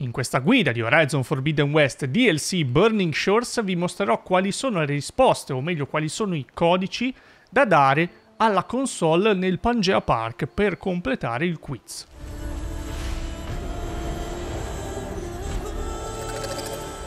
In questa guida di Horizon Forbidden West DLC Burning Shores vi mostrerò quali sono le risposte, o meglio quali sono i codici da dare alla console nel Pangea Park per completare il quiz.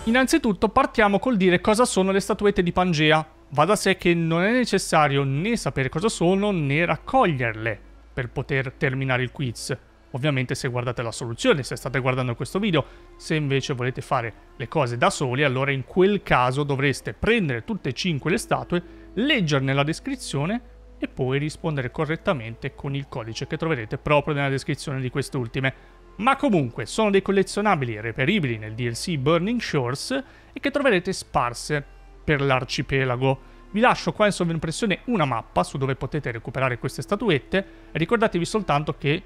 Innanzitutto partiamo col dire cosa sono le statuette di Pangea. Va da sé che non è necessario né sapere cosa sono né raccoglierle per poter terminare il quiz. Ovviamente se guardate la soluzione, se state guardando questo video. Se invece volete fare le cose da soli, allora in quel caso dovreste prendere tutte e 5 le statue, leggerne la descrizione e poi rispondere correttamente con il codice che troverete proprio nella descrizione di quest'ultime. Ma comunque sono dei collezionabili reperibili nel DLC Burning Shores e che troverete sparse per l'arcipelago. Vi lascio qua in sovrimpressione una mappa su dove potete recuperare queste statuette e ricordatevi soltanto che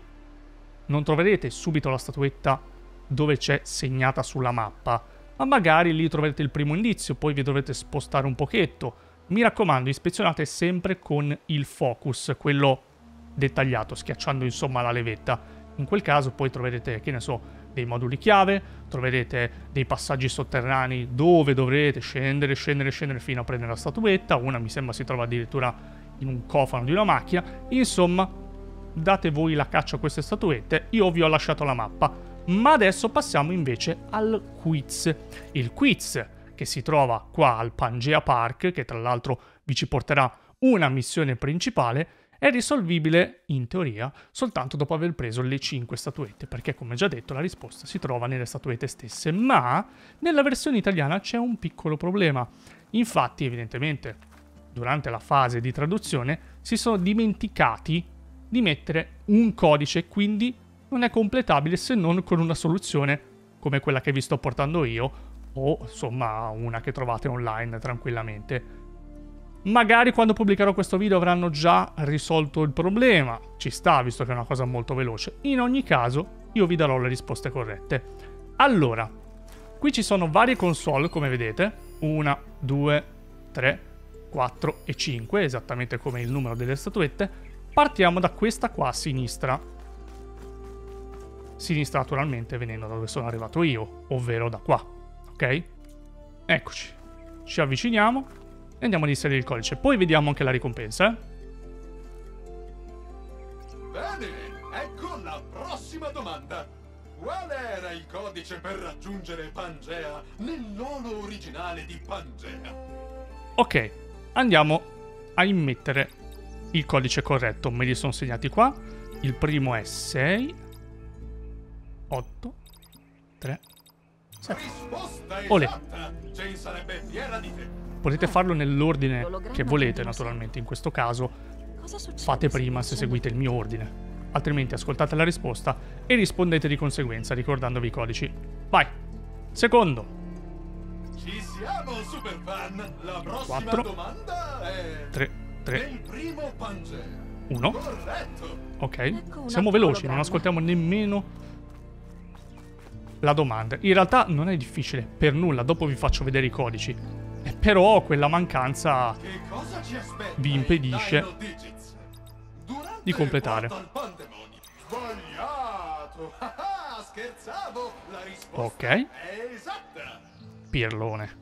non troverete subito la statuetta dove c'è segnata sulla mappa, ma magari lì troverete il primo indizio, poi vi dovrete spostare un pochetto. Mi raccomando, ispezionate sempre con il focus, quello dettagliato, schiacciando insomma la levetta. In quel caso poi troverete, che ne so, dei moduli chiave, troverete dei passaggi sotterranei dove dovrete scendere fino a prendere la statuetta. Una mi sembra si trova addirittura in un cofano di una macchina. Insomma, date voi la caccia a queste statuette, io vi ho lasciato la mappa. Ma adesso passiamo invece al quiz. Il quiz che si trova qua al Pangea Park, che tra l'altro vi ci porterà una missione principale, è risolvibile, in teoria, soltanto dopo aver preso le 5 statuette, perché come già detto la risposta si trova nelle statuette stesse, ma nella versione italiana c'è un piccolo problema. Infatti, evidentemente, durante la fase di traduzione si sono dimenticati di mettere un codice, quindi non è completabile se non con una soluzione come quella che vi sto portando io, o insomma una che trovate online tranquillamente. Magari quando pubblicherò questo video avranno già risolto il problema, ci sta visto che è una cosa molto veloce. In ogni caso io vi darò le risposte corrette. Allora, qui ci sono varie console come vedete, 1, 2, 3, 4 e 5, esattamente come il numero delle statuette. Partiamo da questa qua a sinistra. Sinistra naturalmente venendo da dove sono arrivato io, ovvero da qua, ok? Eccoci, ci avviciniamo. Andiamo ad inserire il codice, poi vediamo anche la ricompensa. Bene, ecco la prossima domanda. Qual era il codice per raggiungere Pangea nel nodo originale di Pangea? Ok, andiamo a immettere il codice corretto. Me li sono segnati qua. Il primo è 6, 8, 3, 7. Olè. Ce ne sarebbe fiera di te. Potete farlo nell'ordine che volete, naturalmente, in questo caso fate prima se seguite il mio ordine. Altrimenti ascoltate la risposta e rispondete di conseguenza ricordandovi i codici. Vai! Secondo! Ci siamo, superfan! La prossima 4, domanda è 3, 1. Corretto. Ok, siamo veloci, non ascoltiamo nemmeno la domanda. In realtà non è difficile per nulla, dopo vi faccio vedere i codici. Però quella mancanza vi impedisce di completare. Ok. Pirlone.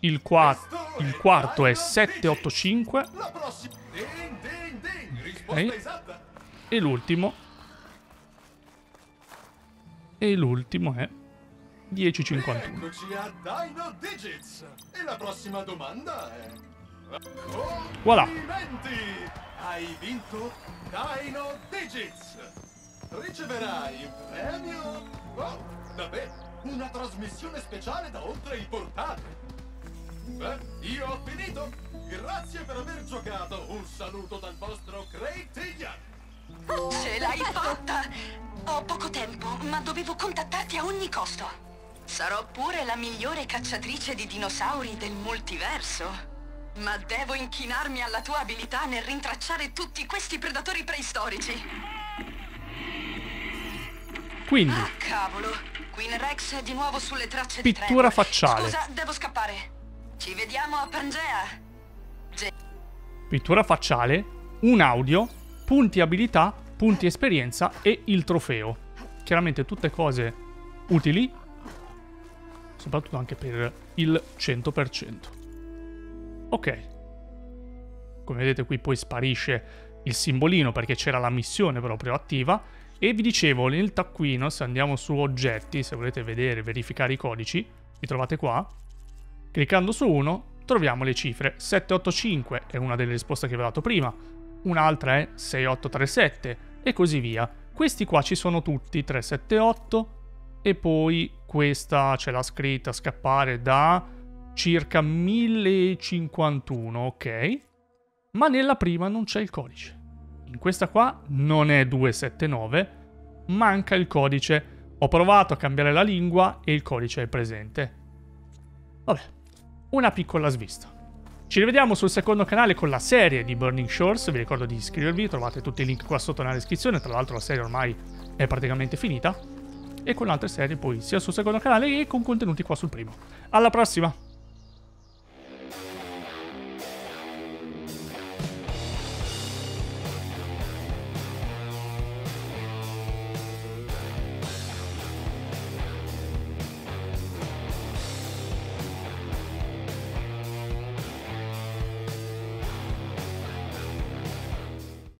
Il quarto è 785. Okay. E l'ultimo. E l'ultimo è 10,51. Eccoci a Dino Digits. E la prossima domanda è... Voilà! Hai vinto Dino Digits! Riceverai il premio... Oh, vabbè, una trasmissione speciale da oltre il portale. Beh, io ho finito. Grazie per aver giocato. Un saluto dal vostro Craytina. Ce l'hai fatta! Ho poco tempo, ma dovevo contattarti a ogni costo. Sarò pure la migliore cacciatrice di dinosauri del multiverso. Ma devo inchinarmi alla tua abilità nel rintracciare tutti questi predatori preistorici. Quindi... Ah, cavolo! Queen Rex è di nuovo sulle tracce di treno. Pittura facciale. Scusa, devo scappare. Ci vediamo a Pangea. Pittura facciale, un audio, punti abilità, punti esperienza e il trofeo. chiaramente tutte cose utili, soprattutto anche per il 100%. Ok. Come vedete qui poi sparisce il simbolino perché c'era la missione proprio attiva, e vi dicevo nel taccuino, se andiamo su oggetti, se volete vedere, verificare i codici, li trovate qua. Cliccando su uno troviamo le cifre 785, è una delle risposte che vi ho dato prima, un'altra è 6837 e così via. Questi qua ci sono tutti, 378, e poi questa c'è la scritta scappare da circa 1051, ok? Ma nella prima non c'è il codice. In questa qua non è 279, manca il codice. Ho provato a cambiare la lingua e il codice è presente. Vabbè, una piccola svista. Ci rivediamo sul secondo canale con la serie di Burning Shores, vi ricordo di iscrivervi, trovate tutti i link qua sotto nella descrizione, tra l'altro la serie ormai è praticamente finita, e con altre serie poi sia sul secondo canale che con contenuti qua sul primo. Alla prossima!